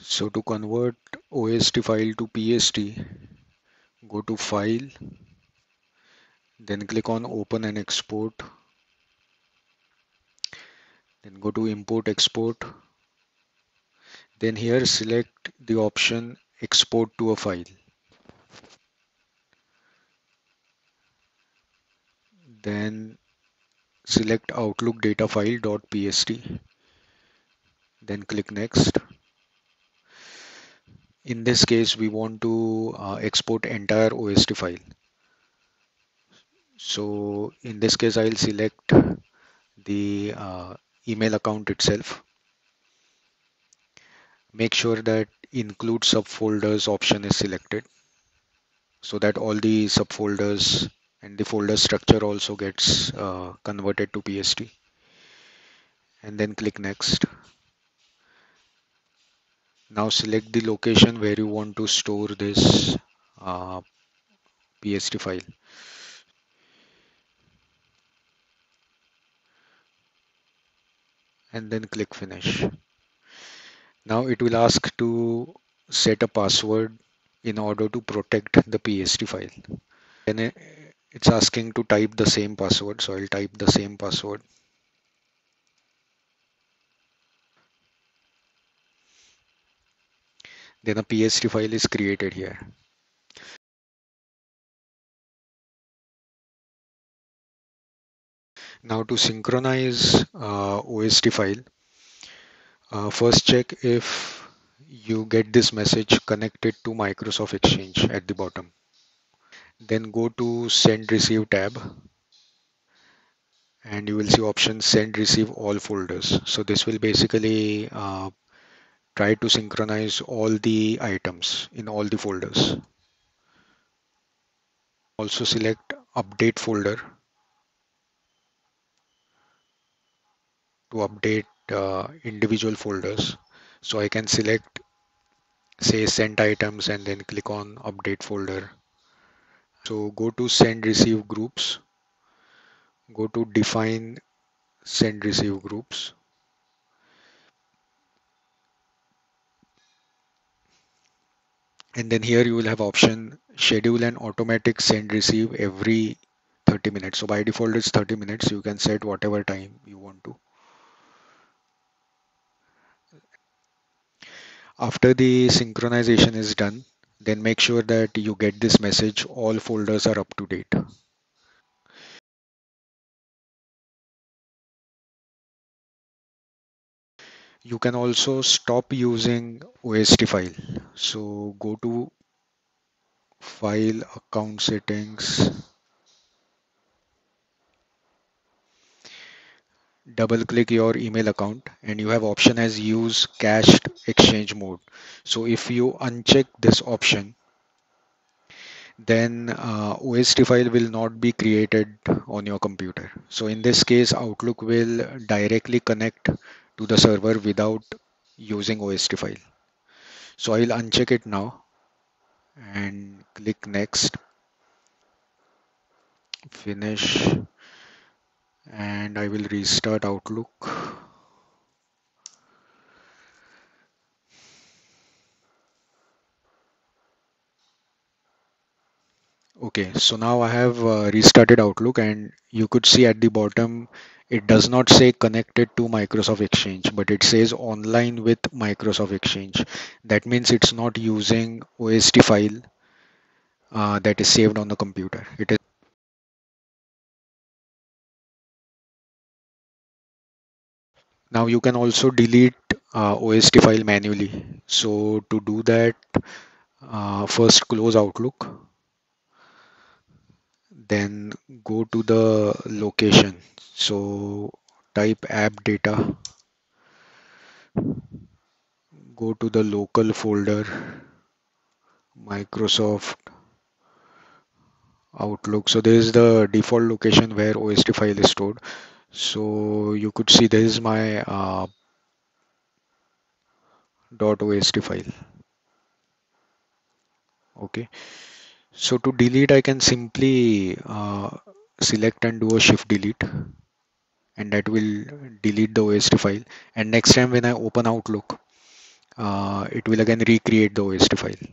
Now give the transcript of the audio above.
So to convert OST file to PST, go to File, then click on Open and Export, then go to Import Export, then here select the option Export to a File, then select Outlook data file.pst, then click Next. In this case we want to export entire OST file, so in this case I'll select the email account itself. Make sure that include subfolders option is selected so that all the subfolders and the folder structure also gets converted to PST, and then click Next. Now select the location where you want to store this PST file. And then click Finish. Now it will ask to set a password in order to protect the PST file. Then it's asking to type the same password, so I'll type the same password. Then a PST file is created here. Now to synchronize OST file, first check if you get this message connected to Microsoft Exchange at the bottom. Then go to Send Receive tab and you will see option Send Receive All Folders. So this will basically try to synchronize all the items in all the folders. Also select Update folder to update individual folders. So I can select, say, sent items and then click on Update folder. So go to Send Receive Groups, go to Define Send Receive Groups, and then here you will have option Schedule an automatic send receive every 30 minutes. So by default it's 30 minutes. You can set whatever time you want to. After the synchronization is done, then make sure that you get this message, all folders are up to date. You can also stop using OST file. So go to File, Account Settings, double click your email account and you have option as Use Cached Exchange Mode. So if you uncheck this option, then OST file will not be created on your computer. So in this case Outlook will directly connect to the server without using OST file. So I will uncheck it now and click Next, Finish, and I will restart Outlook. Okay, so now I have restarted Outlook and you could see at the bottom it does not say connected to Microsoft Exchange, but it says online with Microsoft Exchange. That means it's not using OST file that is saved on the computer. It is now you can also delete OST file manually. So to do that, first close Outlook, then go to the location. So type app data, go to the local folder, Microsoft Outlook. So this is the default location where OST file is stored. So you could see this is my .ost file. Okay, so to delete I can simply select and do a shift delete, and that will delete the OST file. And next time when I open Outlook, it will again recreate the OST file.